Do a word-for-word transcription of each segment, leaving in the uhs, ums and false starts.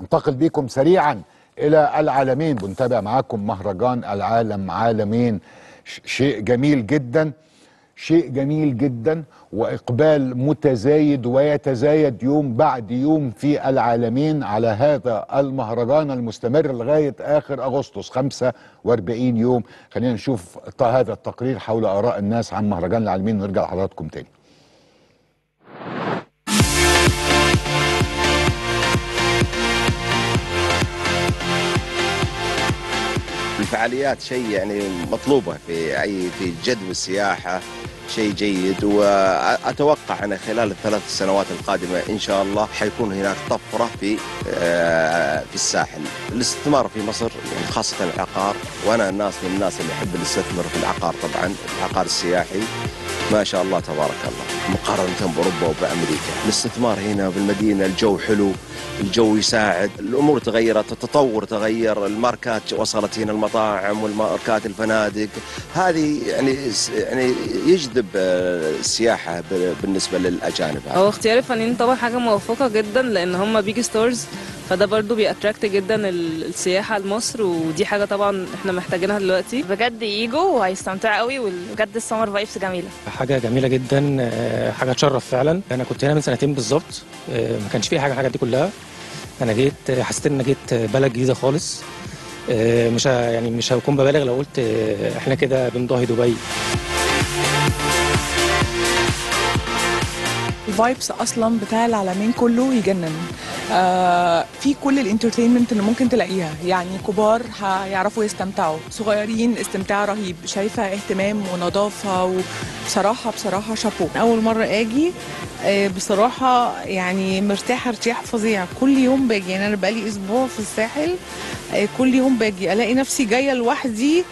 انتقل بيكم سريعا إلى العالمين. بنتابع معاكم مهرجان العالم عالمين، شيء جميل جدا، شيء جميل جدا، وإقبال متزايد ويتزايد يوم بعد يوم في العالمين على هذا المهرجان المستمر لغاية آخر أغسطس، خمسة وأربعين يوم. خلينا نشوف هذا التقرير حول آراء الناس عن مهرجان العالمين ونرجع لحضراتكم تاني. الفعاليات شيء يعني مطلوبة في أي في جدول السياحة، شيء جيد، وأتوقع أن خلال الثلاث سنوات القادمة إن شاء الله حيكون هناك طفرة في في الساحل. الاستثمار في مصر يعني خاصة العقار، وأنا الناس من الناس اللي يحب الاستثمار في العقار، طبعا العقار السياحي ما شاء الله تبارك الله مقارنة بأوروبا وبأمريكا. الاستثمار هنا بالمدينة، الجو حلو، الجو يساعد، الأمور تغيرت، التطور تغير، الماركات وصلت هنا، المطاعم والماركات، الفنادق، هذه يعني يعني يجذب السياحة بالنسبة للأجانب. هو اختيار الفنانين طبعا حاجة موفقة جدا، لأن هم بيجي ستورز، فده برضو بيأتراكت جدا السياحة لمصر، ودي حاجة طبعا احنا محتاجينها دلوقتي. بجد ييجوا وهيستمتعوا قوي، وبجد السمر فايبس جميلة، حاجة جميلة جدا، حاجة تشرف فعلا. أنا كنت هنا من سنتين بالظبط، ما كانش فيه حاجة حاجة دي كلها. أنا جيت حسيت إن أنا جيت بلد جديدة خالص، مش يعني مش هكون ببالغ لو قلت احنا كده بنضاهي دبي. الفايبس اصلا بتاع العالمين كله يجنن، آه في كل الانترتينمنت اللي ممكن تلاقيها، يعني كبار هيعرفوا يستمتعوا، صغيرين استمتاع رهيب. شايفه اهتمام ونظافه، وبصراحه بصراحه شابو. اول مره اجي آه بصراحه يعني مرتاحه ارتياح فظيع. كل يوم باجي، يعني انا بقالي اسبوع في الساحل، آه كل يوم باجي الاقي نفسي جايه لوحدي،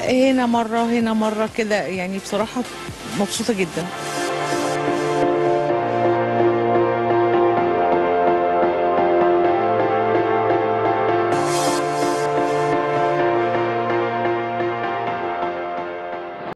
هنا مره هنا مره كده، يعني بصراحه مبسوطه جدا.